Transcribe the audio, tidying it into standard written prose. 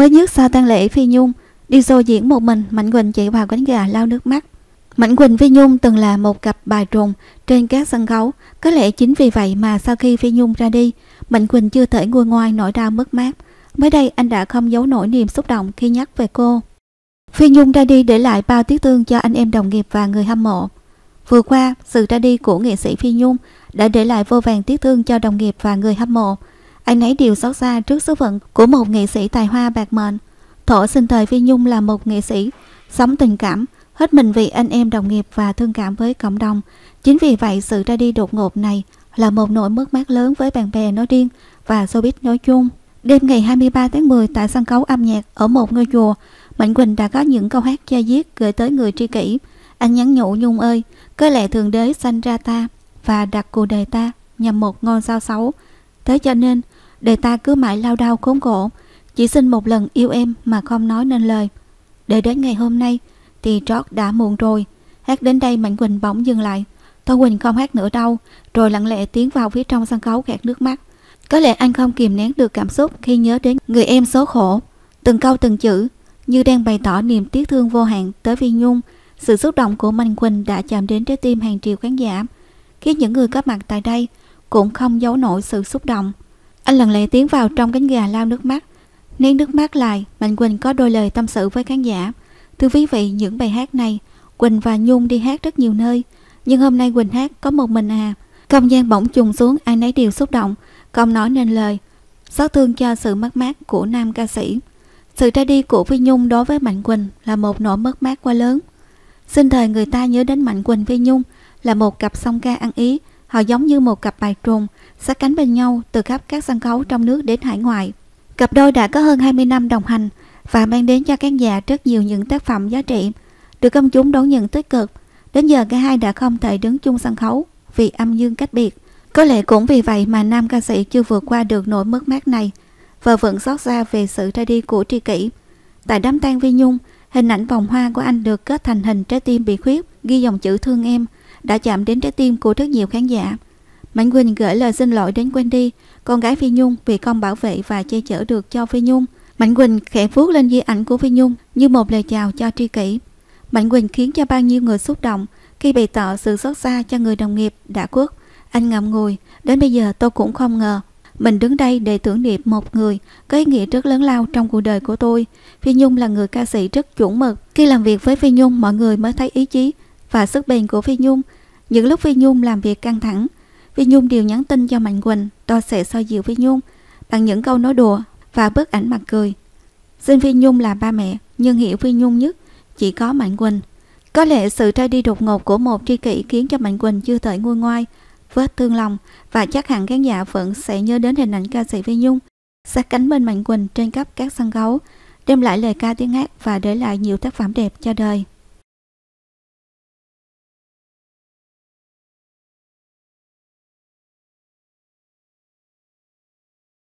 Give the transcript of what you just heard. Mới nhất sau tang lễ Phi Nhung, Diso diễn một mình, Mạnh Quỳnh chạy vào quán gà lau nước mắt. Mạnh Quỳnh Phi Nhung từng là một cặp bài trùng trên các sân khấu. Có lẽ chính vì vậy mà sau khi Phi Nhung ra đi, Mạnh Quỳnh chưa thể nguôi ngoai nỗi đau mất mát. Mới đây anh đã không giấu nổi niềm xúc động khi nhắc về cô. Phi Nhung ra đi để lại bao tiếc thương cho anh em đồng nghiệp và người hâm mộ. Vừa qua, sự ra đi của nghệ sĩ Phi Nhung đã để lại vô vàn tiếc thương cho đồng nghiệp và người hâm mộ. Anh ấy đều xót xa trước số phận của một nghệ sĩ tài hoa bạc mệnh. Thuở sinh thời, Phi Nhung là một nghệ sĩ sống tình cảm, hết mình vì anh em đồng nghiệp và thương cảm với cộng đồng. Chính vì vậy, sự ra đi đột ngột này là một nỗi mất mát lớn với bạn bè nói riêng và showbiz nói chung. Đêm ngày 23 tháng 10 tại sân khấu âm nhạc ở một ngôi chùa, Mạnh Quỳnh đã có những câu hát da diết gửi tới người tri kỷ. Anh nhắn nhủ Nhung ơi, có lẽ thượng đế sanh ra ta và đặt cuộc đời ta nhằm một ngôi sao xấu. Thế cho nên, đời ta cứ mãi lao đao khốn khổ, chỉ xin một lần yêu em mà không nói nên lời. Để đến ngày hôm nay thì trót đã muộn rồi. Hát đến đây Mạnh Quỳnh bỗng dừng lại. Thôi Quỳnh không hát nữa đâu, rồi lặng lẽ tiến vào phía trong sân khấu gạt nước mắt. Có lẽ anh không kìm nén được cảm xúc khi nhớ đến người em số khổ. Từng câu từng chữ như đang bày tỏ niềm tiếc thương vô hạn tới Phi Nhung. Sự xúc động của Mạnh Quỳnh đã chạm đến trái tim hàng triệu khán giả, khiến những người có mặt tại đây cũng không giấu nổi sự xúc động. Anh lặng lẽ tiến vào trong cánh gà lau nước mắt. Nén nước mắt lại, Mạnh Quỳnh có đôi lời tâm sự với khán giả. Thưa quý vị, những bài hát này Quỳnh và Nhung đi hát rất nhiều nơi, nhưng hôm nay Quỳnh hát có một mình à. Không gian bỗng trùng xuống, ai nấy đều xúc động không nói nên lời, xót thương cho sự mất mát của nam ca sĩ. Sự ra đi của Phi Nhung đối với Mạnh Quỳnh là một nỗi mất mát quá lớn. Sinh thời người ta nhớ đến Mạnh Quỳnh Phi Nhung là một cặp song ca ăn ý. Họ giống như một cặp bài trùng sát cánh bên nhau từ khắp các sân khấu trong nước đến hải ngoại. Cặp đôi đã có hơn 20 năm đồng hành và mang đến cho khán giả rất nhiều những tác phẩm giá trị, được công chúng đón nhận tích cực. Đến giờ cả hai đã không thể đứng chung sân khấu vì âm dương cách biệt. Có lẽ cũng vì vậy mà nam ca sĩ chưa vượt qua được nỗi mất mát này và vẫn xót xa về sự ra đi của tri kỷ. Tại đám tang Phi Nhung, hình ảnh vòng hoa của anh được kết thành hình trái tim bị khuyết, ghi dòng chữ thương em, đã chạm đến trái tim của rất nhiều khán giả. Mạnh Quỳnh gửi lời xin lỗi đến Wendy, con gái Phi Nhung, vì không bảo vệ và che chở được cho Phi Nhung. Mạnh Quỳnh khẽ vuốt lên di ảnh của Phi Nhung như một lời chào cho tri kỷ. Mạnh Quỳnh khiến cho bao nhiêu người xúc động khi bày tỏ sự xót xa cho người đồng nghiệp đã khuất. Anh ngậm ngùi, đến bây giờ tôi cũng không ngờ mình đứng đây để tưởng niệm một người có ý nghĩa rất lớn lao trong cuộc đời của tôi. Phi Nhung là người ca sĩ rất chuẩn mực. Khi làm việc với Phi Nhung, mọi người mới thấy ý chí và sức bền của Phi Nhung. Những lúc Phi Nhung làm việc căng thẳng, Phi Nhung đều nhắn tin cho Mạnh Quỳnh, tôi sẽ xoa dịu Phi Nhung bằng những câu nói đùa và bức ảnh mặt cười. Xin Phi Nhung là ba mẹ, nhưng hiểu Phi Nhung nhất chỉ có Mạnh Quỳnh. Có lẽ sự ra đi đột ngột của một tri kỷ khiến cho Mạnh Quỳnh chưa thể nguôi ngoai vết thương lòng, và chắc hẳn khán giả vẫn sẽ nhớ đến hình ảnh ca sĩ Phi Nhung sát cánh bên Mạnh Quỳnh trên khắp các sân khấu, đem lại lời ca tiếng hát và để lại nhiều tác phẩm đẹp cho đời.